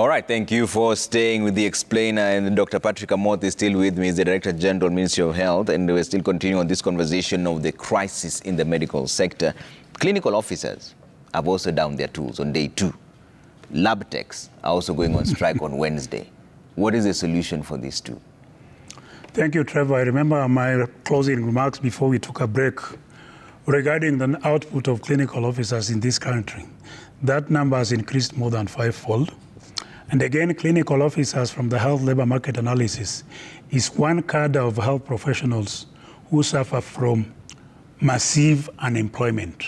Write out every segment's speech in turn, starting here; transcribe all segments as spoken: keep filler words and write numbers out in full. All right, thank you for staying with The Explainer. And Doctor Patrick Amoth is still with me, he's the Director General, Ministry of Health, and we're still continuing on this conversation of the crisis in the medical sector. Clinical officers have also downed their tools on day two. Lab techs are also going on strike on Wednesday. What is the solution for these two? Thank you, Trevor. I remember my closing remarks before we took a break regarding the output of clinical officers in this country. That number has increased more than fivefold. And again, clinical officers from the health labor market analysis is one cadre of health professionals who suffer from massive unemployment.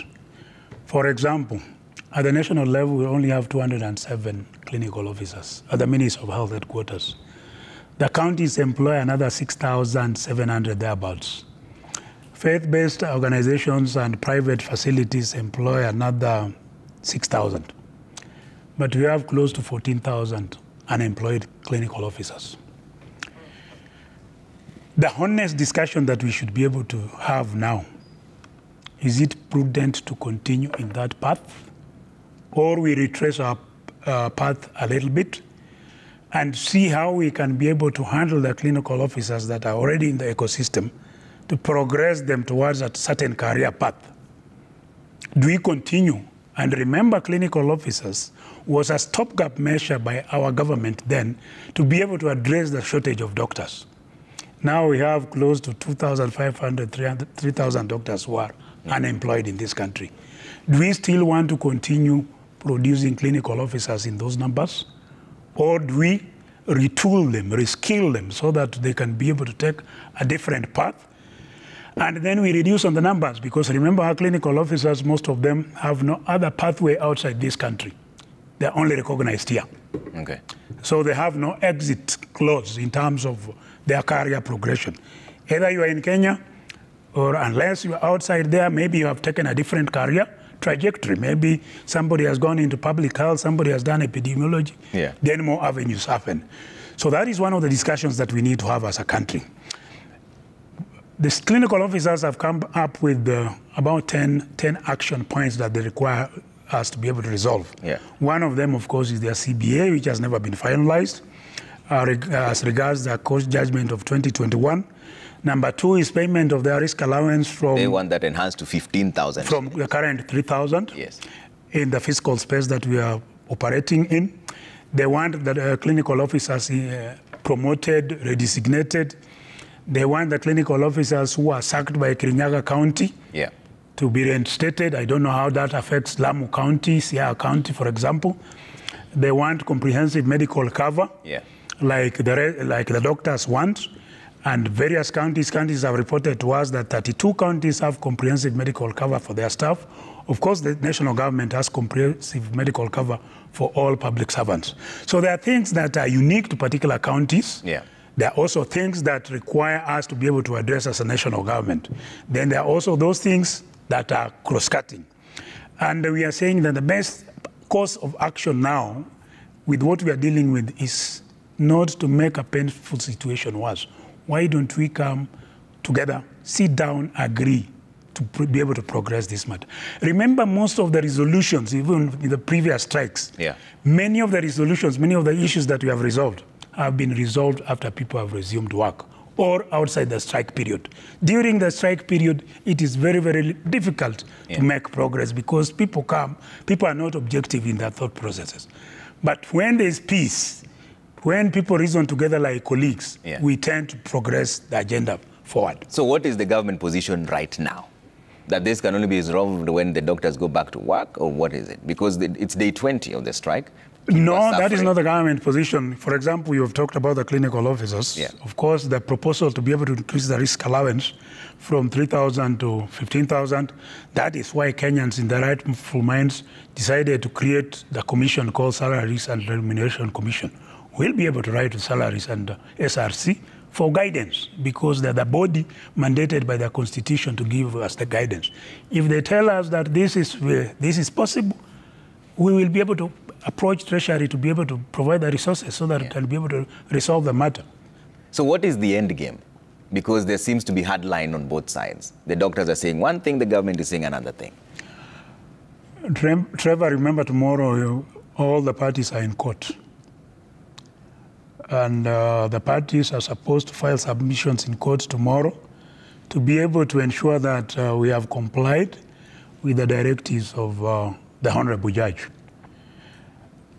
For example, at the national level, we only have two hundred seven clinical officers at the Ministry of Health headquarters. The counties employ another six thousand seven hundred thereabouts. Faith-based organizations and private facilities employ another six thousand. But we have close to fourteen thousand unemployed clinical officers. The honest discussion that we should be able to have now, is it prudent to continue in that path, or we retrace our uh, path a little bit and see how we can be able to handle the clinical officers that are already in the ecosystem to progress them towards a certain career path? Do we continue? And remember, clinical officers was a stopgap measure by our government then to be able to address the shortage of doctors. Now we have close to two thousand five hundred, three thousand doctors who are unemployed in this country. Do we still want to continue producing clinical officers in those numbers? Or do we retool them, reskill them, so that they can be able to take a different path? And then we reduce on the numbers, because remember, our clinical officers, most of them have no other pathway outside this country. They're only recognized here. Okay. So they have no exit clause in terms of their career progression. Either you are in Kenya, or unless you are outside there, maybe you have taken a different career trajectory. Maybe somebody has gone into public health, somebody has done epidemiology. Yeah. Then more avenues happen. So that is one of the discussions that we need to have as a country. The clinical officers have come up with uh, about ten, ten action points that they require us to be able to resolve. Yeah. One of them, of course, is their C B A, which has never been finalized, uh, reg as regards the court judgment of twenty twenty-one. Number two is payment of their risk allowance from... They want that enhanced to fifteen thousand. From the current three thousand. Yes. In the fiscal space that we are operating in. They want the uh, clinical officers uh, promoted, redesignated. They want the clinical officers who are sacked by Kirinyaga County yeah. to be reinstated. I don't know how that affects Lamu County, Siaya County, for example. They want comprehensive medical cover, yeah. like, the like the doctors want. And various counties, counties have reported to us that thirty-two counties have comprehensive medical cover for their staff. Of course, the national government has comprehensive medical cover for all public servants. So there are things that are unique to particular counties. Yeah. There are also things that require us to be able to address as a national government. Then there are also those things that are cross-cutting. And we are saying that the best course of action now with what we are dealing with is not to make a painful situation worse. Why don't we come together, sit down, agree to be able to progress this matter? Remember, most of the resolutions, even in the previous strikes, yeah. many of the resolutions, many of the issues that we have resolved have been resolved after people have resumed work or outside the strike period. During the strike period, it is very, very difficult yeah. to make progress because people come, people are not objective in their thought processes. But when there is peace, when people reason together like colleagues, yeah. we tend to progress the agenda forward. So what is the government position right now? That this can only be resolved when the doctors go back to work, or what is it? Because it's day twenty of the strike. People no, that is not the government position. For example, you have talked about the clinical officers. Yeah. Of course, the proposal to be able to increase the risk allowance from three thousand to fifteen thousand, that is why Kenyans in their rightful minds decided to create the commission called Salaries and Remuneration Commission. We'll be able to write to Salaries and uh, S R C for guidance, because they're the body mandated by the Constitution to give us the guidance. If they tell us that this is, uh, this is possible, we will be able to approach Treasury to be able to provide the resources so that yeah. it can be able to resolve the matter. So what is the end game? Because there seems to be hard line on both sides. The doctors are saying one thing, the government is saying another thing. Trevor, remember tomorrow all the parties are in court. and uh, the parties are supposed to file submissions in court tomorrow to be able to ensure that uh, we have complied with the directives of uh, the Honorable Judge.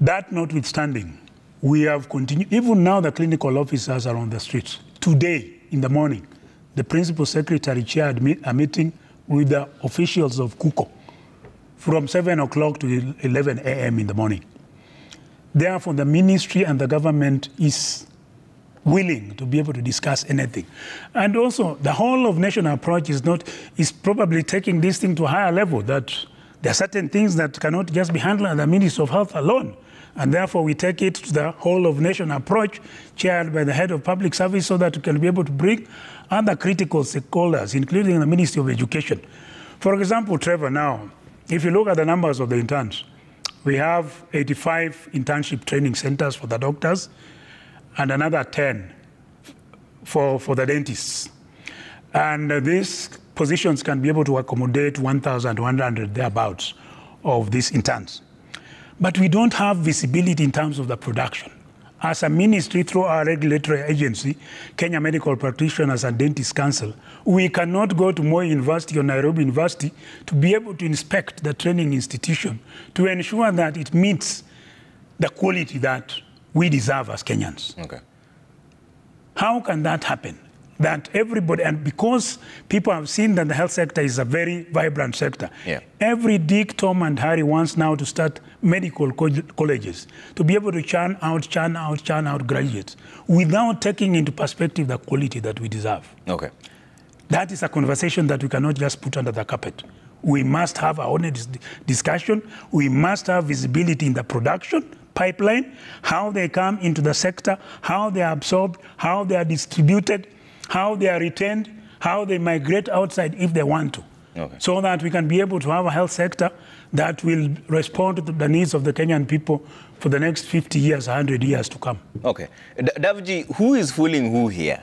That notwithstanding, we have continued, even now the clinical officers are on the streets. Today in the morning, the principal secretary chaired a meeting with the officials of KUKO from seven o'clock to eleven a m in the morning. Therefore, the ministry and the government is willing to be able to discuss anything. And also, the whole of national approach is not, is probably taking this thing to a higher level, that there are certain things that cannot just be handled at the Ministry of Health alone. And therefore, we take it to the whole of nation approach chaired by the head of public service so that we can be able to bring other critical stakeholders, including the Ministry of Education. For example, Trevor, now, if you look at the numbers of the interns, we have eighty-five internship training centers for the doctors and another ten for, for the dentists. And these positions can be able to accommodate one thousand one hundred thereabouts of these interns. But we don't have visibility in terms of the production. As a ministry, through our regulatory agency, Kenya Medical Practitioners and Dentists Council, we cannot go to Moi University or Nairobi University to be able to inspect the training institution to ensure that it meets the quality that we deserve as Kenyans. Okay. How can that happen? That everybody, and because people have seen that the health sector is a very vibrant sector, yeah. Every Dick, Tom, and Harry wants now to start medical co colleges, to be able to churn out, churn out, churn out graduates, without taking into perspective the quality that we deserve. Okay. That is a conversation that we cannot just put under the carpet. We must have our own dis discussion. We must have visibility in the production pipeline, how they come into the sector, how they are absorbed, how they are distributed, how they are retained, how they migrate outside if they want to, okay. So that we can be able to have a health sector that will respond to the needs of the Kenyan people for the next fifty years, one hundred years to come. Okay. D Davji, who is fooling who here?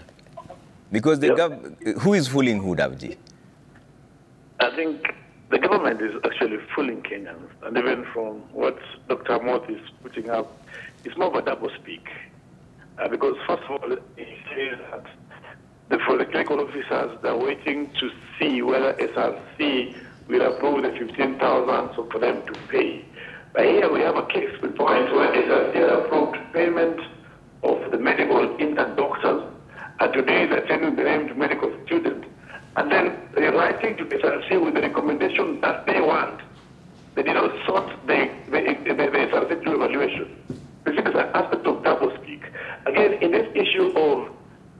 Because the yep. gov who is fooling who, Davji? I think the government is actually fooling Kenyans. And even from what Doctor Amoth is putting up, it's more of a double speak. Uh, because first of all, he says that for the clinical officers, they're waiting to see whether S R C will approve the fifteen thousand so for them to pay. But here we have a case with point where S R C approved payment of the medical intern doctors, and today they're sending the named medical student. And then they're writing to S R C with the recommendation that they want. They did not sort the, the, the, the S R C to evaluation. This is an aspect of double speak. Again, in this issue of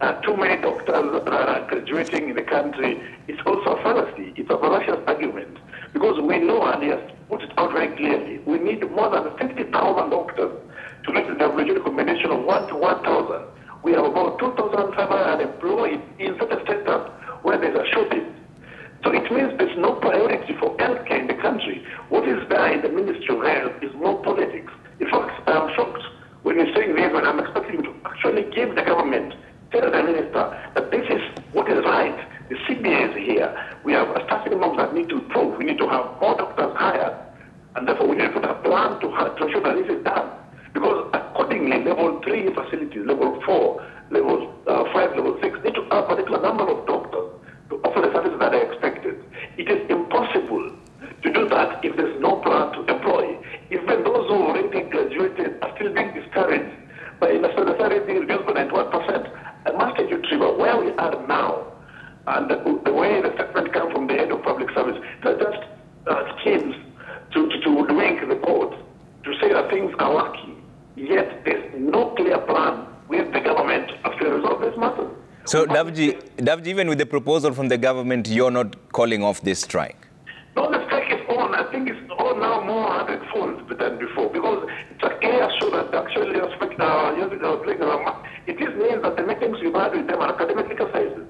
Uh, too many doctors are graduating in the country, it's also a fallacy. It's a fallacious argument. Because we know, and he has put it out very clearly, we need more than fifty thousand doctors to make the W H O recommendation of one to one thousand. We have about two thousand five hundred employees in certain sectors where there's a shortage. So it means there's no priority for healthcare in the country. What is there in the Ministry of Health is more politics. In fact, I'm shocked when you're saying this, and I'm expecting to actually give the government, tell the minister that this is what is right. The C B A is here. We have a staffing norm that need to improve. We need to have more doctors hired. And therefore, we need to put a plan to, to ensure that this is done. Because accordingly, level three facilities, level four, level uh, five, level six, need to have a particular number of doctors to offer the services that are expected. It is impossible to do that if there's no plan to employ. Even those who already graduated are still being discouraged by the solidarity reduced by ninety-one percent. I must tell you, Trevor, where we are now, and the, the way the statement comes from the head of public service, they're just uh, schemes to, to, to link the court, to say that things are working. Yet there's no clear plan with the government to resolve this matter. So, Davji, Davji, even with the proposal from the government, you're not calling off this strike? No, the strike is on. I think it's on now more hundredfold than before, because it's a clear show that actually respect our uh, It is means that the meetings we've had with them are academic exercises.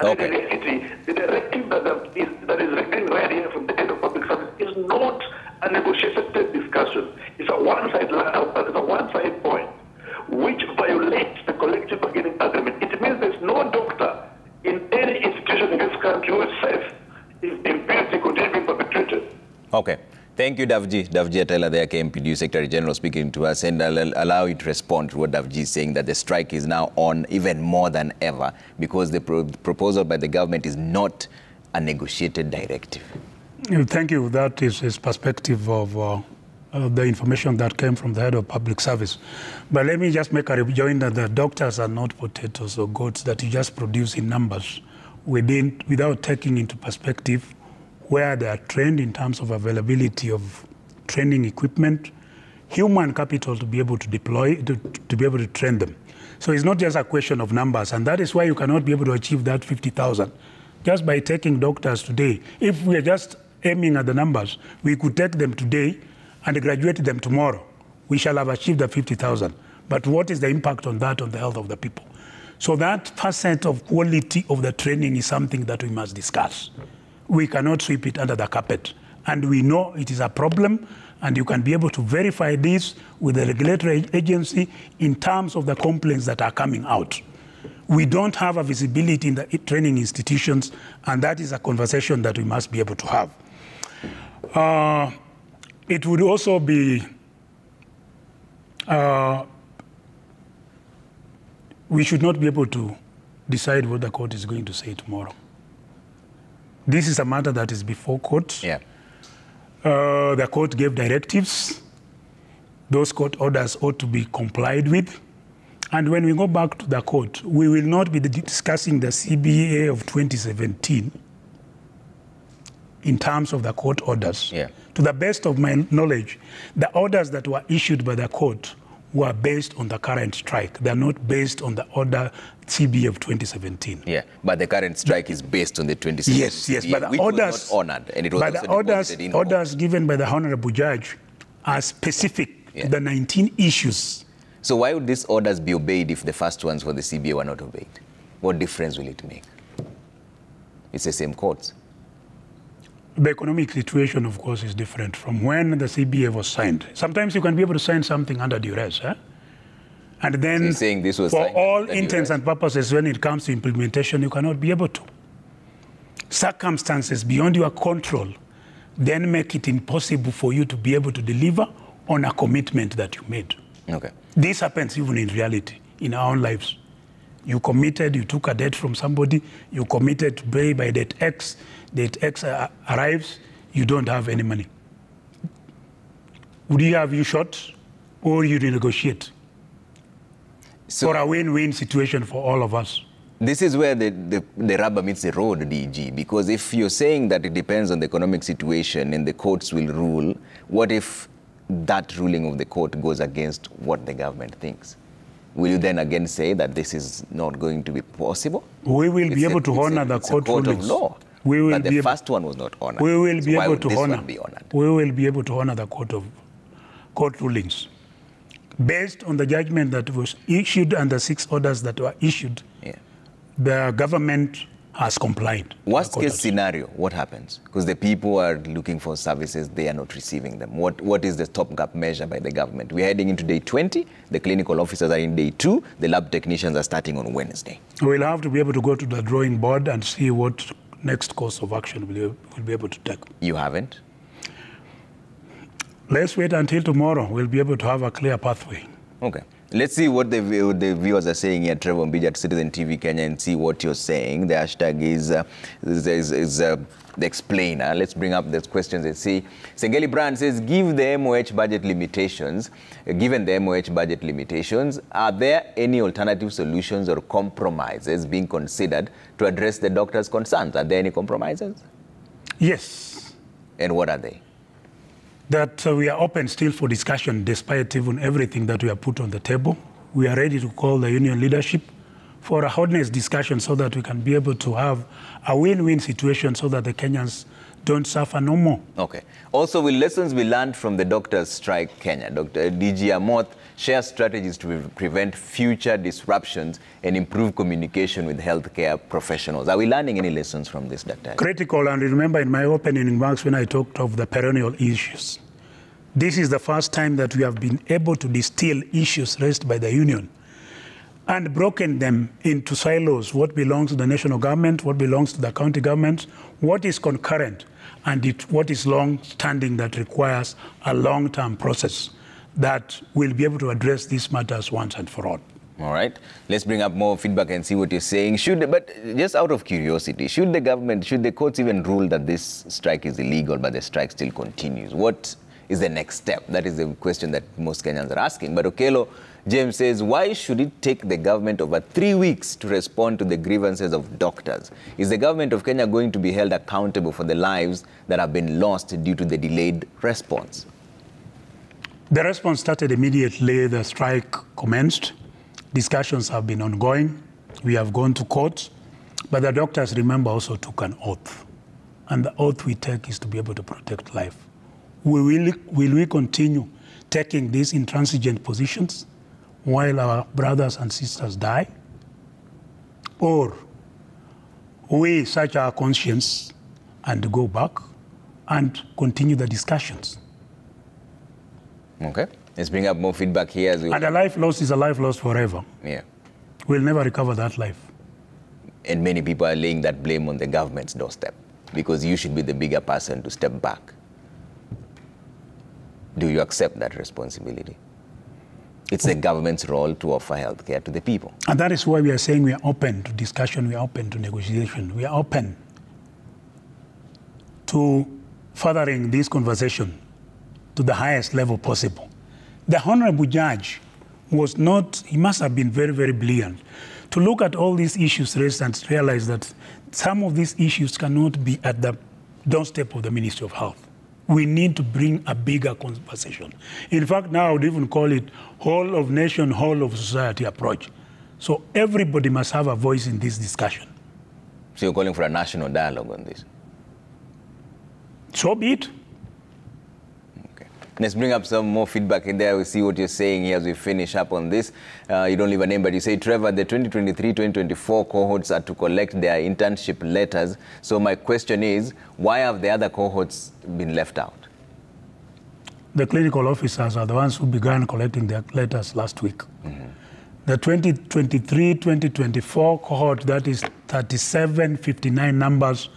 And okay. in reality, the directive that, that is that is written right here from the head of public service is not a negotiated discussion. It's a one-side line, it's a one-side point, which violates the collective bargaining agreement. It means there's no doctor in any institution in this country who is safe if impunity continues to be perpetrated. Okay. Thank you, Davji. Davji Atela, the K M P D U Secretary General, speaking to us, and I'll allow you to respond to what Davji is saying, that the strike is now on even more than ever because the pro proposal by the government is not a negotiated directive. Thank you. That is his perspective of uh, uh, the information that came from the head of public service. But let me just make a rejoinder that doctors are not potatoes or goats that you just produce in numbers within, without taking into perspective where they are trained in terms of availability of training equipment, human capital to be able to deploy, to, to be able to train them. So it's not just a question of numbers, and that is why you cannot be able to achieve that fifty thousand. Just by taking doctors today, if we are just aiming at the numbers, we could take them today and graduate them tomorrow. We shall have achieved the fifty thousand. But what is the impact on that on the health of the people? So that percent of quality of the training is something that we must discuss. We cannot sweep it under the carpet. And we know it is a problem, and you can be able to verify this with the regulatory agency in terms of the complaints that are coming out. We don't have a visibility in the training institutions, and that is a conversation that we must be able to have. Uh, it would also be, uh, we should not be able to decide what the court is going to say tomorrow. This is a matter that is before court. Yeah. Uh, the court gave directives. Those court orders ought to be complied with. And when we go back to the court, we will not be discussing the C B A of twenty seventeen in terms of the court orders. Yeah. To the best of my knowledge, the orders that were issued by the court were based on the current strike. They are not based on the order C B A of twenty seventeen. Yeah, but the current strike is based on the twenty seventeen. Yes, yes, but the orders honored, and it was also orders, in orders given by the honorable judge are specific yeah. to the nineteen issues. So why would these orders be obeyed if the first ones for the C B A were not obeyed? What difference will it make? It's the same courts. The economic situation, of course, is different from when the C B A was signed. Sometimes you can be able to sign something under duress. Eh? And then, so saying this was for all intents and purposes, when it comes to implementation, you cannot be able to. Circumstances beyond your control then make it impossible for you to be able to deliver on a commitment that you made. Okay. This happens even in reality, in our own lives. You committed, you took a debt from somebody, you committed to pay by date X, date X arrives, you don't have any money. Would you have you shot or you renegotiate? So for a win-win situation for all of us. This is where the, the, the rubber meets the road, D G, because if you're saying that it depends on the economic situation and the courts will rule, what if that ruling of the court goes against what the government thinks? Will you then again say that this is not going to be possible? We will it's be able a, to honor a, the court, court rulings. Of law. We will but the be first one was not honored. We will be so able to honor. Be we will be able to honor the court of court rulings based on the judgment that was issued and the six orders that were issued. Yeah. The government has complied. Worst case scenario, what happens? Because the people are looking for services, they are not receiving them. What, what is the stopgap measure by the government? We're heading into day twenty, the clinical officers are in day two, the lab technicians are starting on Wednesday. We'll have to be able to go to the drawing board and see what next course of action we'll, we'll be able to take. You haven't? Let's wait until tomorrow. We'll be able to have a clear pathway. Okay. Let's see what the, the viewers are saying here, Trevor Mbija at Citizen T V Kenya, and see what you're saying. The hashtag is, uh, is, is, is uh, the explainer. Let's bring up those questions and see. Sengeli Brand says, give the M O H budget limitations. Uh, given the M O H budget limitations, are there any alternative solutions or compromises being considered to address the doctor's concerns? Are there any compromises? Yes. And what are they? That uh, we are open still for discussion despite even everything that we have put on the table. We are ready to call the union leadership for a honest discussion so that we can be able to have a win-win situation so that the Kenyans don't suffer no more. Okay. Also, will lessons be learned from the doctor's strike Kenya? Doctor D G Amoth shares strategies to prevent future disruptions and improve communication with healthcare professionals. Are we learning any lessons from this, Doctor? Critical, and remember in my opening remarks when I talked of the perennial issues, this is the first time that we have been able to distill issues raised by the union and broken them into silos, what belongs to the national government, what belongs to the county governments, what is concurrent, and it, what is long-standing that requires a long-term process that will be able to address these matters once and for all. All right. Let's bring up more feedback and see what you're saying. Should, but just out of curiosity, should the government, should the courts even rule that this strike is illegal, but the strike still continues? What is the next step? That is the question that most Kenyans are asking. But Okelo James says, why should it take the government over three weeks to respond to the grievances of doctors? Is the government of Kenya going to be held accountable for the lives that have been lost due to the delayed response? The response started immediately. The strike commenced. Discussions have been ongoing. We have gone to court. But the doctors, remember, also took an oath. And the oath we take is to be able to protect life. Will we, will we continue taking these intransigent positions while our brothers and sisters die? Or we search our conscience and go back and continue the discussions? Okay. Let's bring up more feedback here as well. And a life lost is a life lost forever. Yeah. We'll never recover that life. And many people are laying that blame on the government's doorstep because you should be the bigger person to step back. Do you accept that responsibility? It's the government's role to offer health care to the people. And that is why we are saying we are open to discussion, we are open to negotiation, we are open to furthering this conversation to the highest level possible. The honorable judge was not, he must have been very, very brilliant to look at all these issues raised and realize that some of these issues cannot be at the doorstep of the Ministry of Health. We need to bring a bigger conversation. In fact, now I would even call it whole of nation, whole of society approach. So everybody must have a voice in this discussion. So you're calling for a national dialogue on this? So be it. Let's bring up some more feedback in there. We'll see what you're saying here as we finish up on this. Uh, you don't leave a name, but you say, Trevor, the twenty twenty-three twenty twenty-four cohorts are to collect their internship letters. So my question is, why have the other cohorts been left out? The clinical officers are the ones who began collecting their letters last week. Mm-hmm. The twenty twenty-three twenty twenty-four cohort, that is thirty-seven fifty-nine numbers,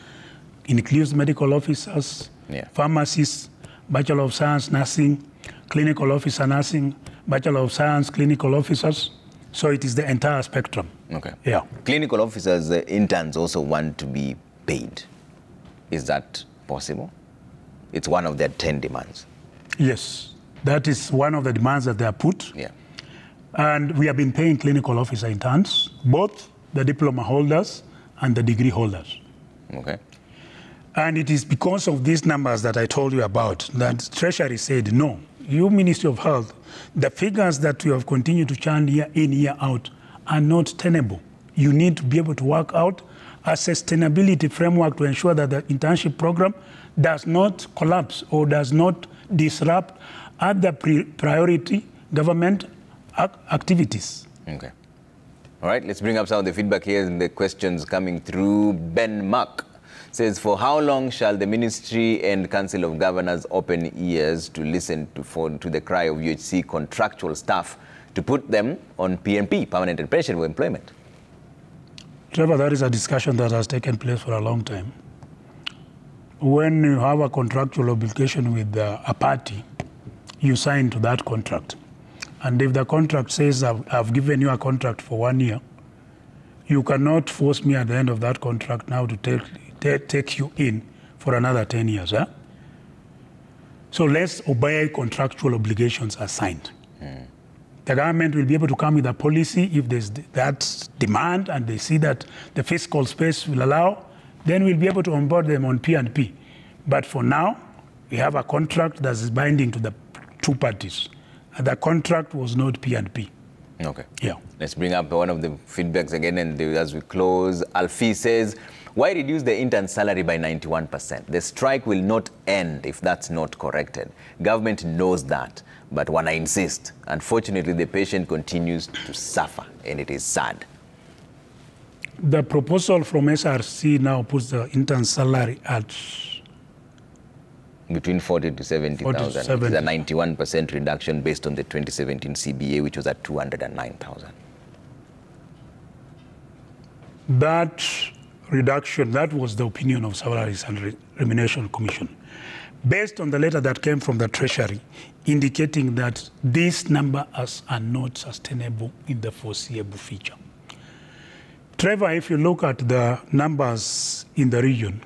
includes medical officers, yeah. pharmacists, Bachelor of Science Nursing, Clinical Officer Nursing, Bachelor of Science Clinical Officers. So it is the entire spectrum. Okay. Yeah. Clinical officers, uh, interns also want to be paid. Is that possible? It's one of their ten demands. Yes. That is one of the demands that they are put. Yeah. And we have been paying clinical officer interns, both the diploma holders and the degree holders. Okay. And it is because of these numbers that I told you about that Treasury said, no, you Ministry of Health, the figures that you have continued to chant year in, year out are not tenable. You need to be able to work out a sustainability framework to ensure that the internship program does not collapse or does not disrupt other priority government activities. Okay. All right, let's bring up some of the feedback here and the questions coming through. Ben Mark says, for how long shall the Ministry and Council of Governors open ears to listen to, for, to the cry of U H C contractual staff to put them on P M P, permanent and pensionable employment? Trevor, that is a discussion that has taken place for a long time. When you have a contractual obligation with uh, a party, you sign to that contract. And if the contract says, I've, I've given you a contract for one year, you cannot force me at the end of that contract now to take They take you in for another ten years. Huh? So let's obey contractual obligations assigned. Mm. The government will be able to come with a policy if there's that demand and they see that the fiscal space will allow, then we'll be able to onboard them on P and P. But for now, we have a contract that is binding to the two parties. And the contract was not P and P. Okay. Yeah. Let's bring up one of the feedbacks again, and as we close, Alfie says, why reduce the intern salary by ninety-one percent? The strike will not end if that's not corrected. Government knows that, but when I insist, unfortunately, the patient continues to suffer, and it is sad. The proposal from S R C now puts the intern salary at between forty to seventy thousand. It's a ninety-one percent reduction based on the twenty seventeen C B A, which was at two hundred and nine thousand. That reduction. That was the opinion of Salaries and Remuneration Commission, based on the letter that came from the Treasury, indicating that these numbers are not sustainable in the foreseeable future. Trevor, if you look at the numbers in the region,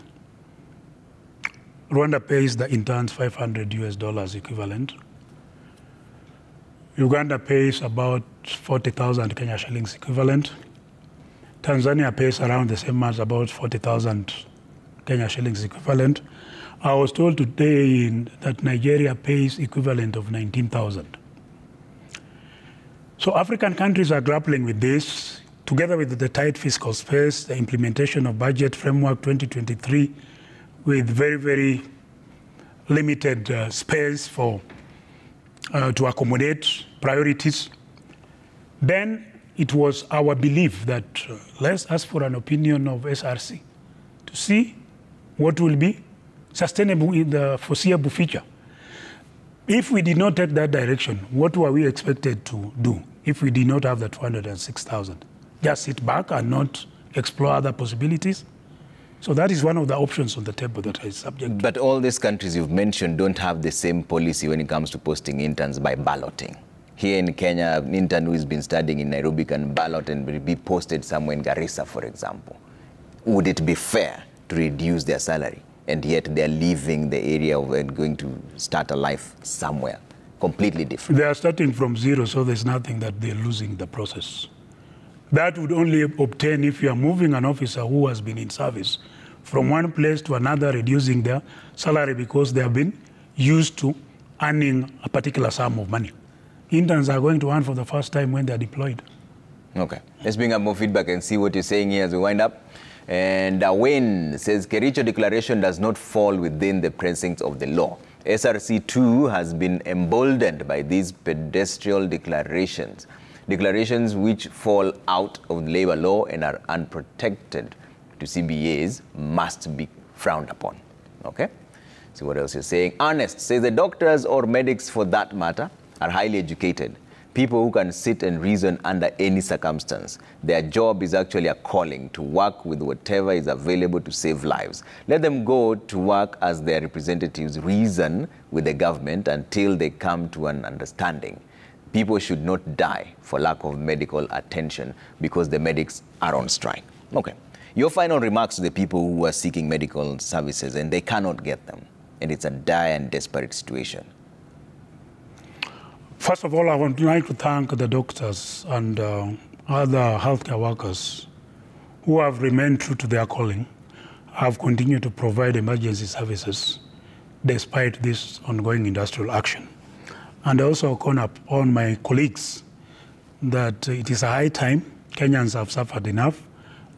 Rwanda pays the interns five hundred U S dollars equivalent. Uganda pays about forty thousand Kenya shillings equivalent. Tanzania pays around the same as about forty thousand Kenya shillings equivalent. I was told today that Nigeria pays equivalent of nineteen thousand. So African countries are grappling with this, together with the tight fiscal space, the implementation of budget framework twenty twenty-three, with very, very limited uh, space for uh, to accommodate priorities. Then it was our belief that uh, let's ask for an opinion of S R C to see what will be sustainable in the foreseeable future. If we did not take that direction, what were we expected to do if we did not have the two hundred six thousand? Just sit back and not explore other possibilities? So that is one of the options on the table that is subject to. But all these countries you've mentioned don't have the same policy when it comes to posting interns by balloting. Here in Kenya, an intern who has been studying in Nairobi can ballot and be posted somewhere in Garissa, for example. Would it be fair to reduce their salary? And yet they're leaving the area and going to start a life somewhere completely different. They are starting from zero, so there's nothing that they're losing the process. That would only obtain if you are moving an officer who has been in service from one place to another, reducing their salary because they have been used to earning a particular sum of money. Interns are going to earn for the first time when they are deployed. Okay, let's bring up more feedback and see what you're saying here as we wind up. And Wayne says, Kericho declaration does not fall within the precincts of the law. S R C too has been emboldened by these pedestrian declarations, declarations which fall out of labor law and are unprotected to C B As must be frowned upon. Okay, see what else you're saying. Ernest says, the doctors or medics for that matter are highly educated people who can sit and reason under any circumstance. Their job is actually a calling to work with whatever is available to save lives. Let them go to work as their representatives, reason with the government until they come to an understanding. People should not die for lack of medical attention because the medics are on strike. Okay. Your final remarks to the people who are seeking medical services and they cannot get them. And it's a dire and desperate situation. First of all, I would like to thank the doctors and uh, other healthcare workers who have remained true to their calling, have continued to provide emergency services despite this ongoing industrial action. And I also call upon my colleagues that it is a high time. Kenyans have suffered enough.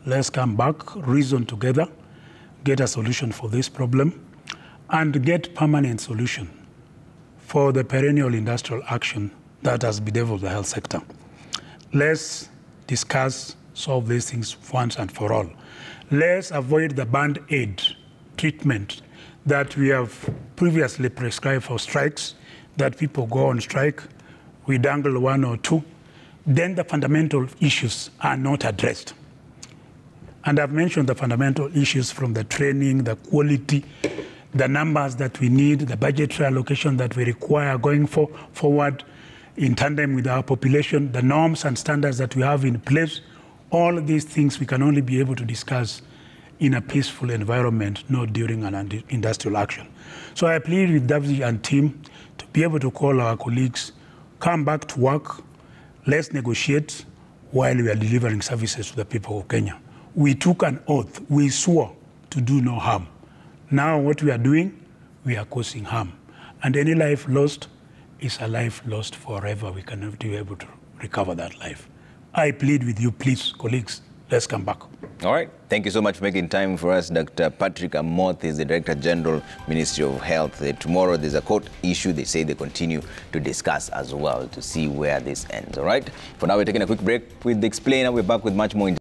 Let's come back, reason together, get a solution for this problem, and get permanent solution for the perennial industrial action that has bedeviled the health sector. Let's discuss, solve these things once and for all. Let's avoid the band-aid treatment that we have previously prescribed for strikes, that people go on strike, we dangle one or two, then the fundamental issues are not addressed. And I've mentioned the fundamental issues from the training, the quality, the numbers that we need, the budgetary allocation that we require going for, forward in tandem with our population, the norms and standards that we have in place. All these things we can only be able to discuss in a peaceful environment, not during an industrial action. So I plead with Davji and team to be able to call our colleagues, come back to work, let's negotiate while we are delivering services to the people of Kenya. We took an oath, we swore to do no harm. Now what we are doing, we are causing harm. And any life lost is a life lost forever. We cannot be able to recover that life. I plead with you, please, colleagues, let's come back. All right. Thank you so much for making time for us. Doctor Patrick Amoth is the Director General, Ministry of Health. Tomorrow there's a court issue they say they continue to discuss as well to see where this ends. All right. For now, we're taking a quick break with the Explainer. We're back with much more.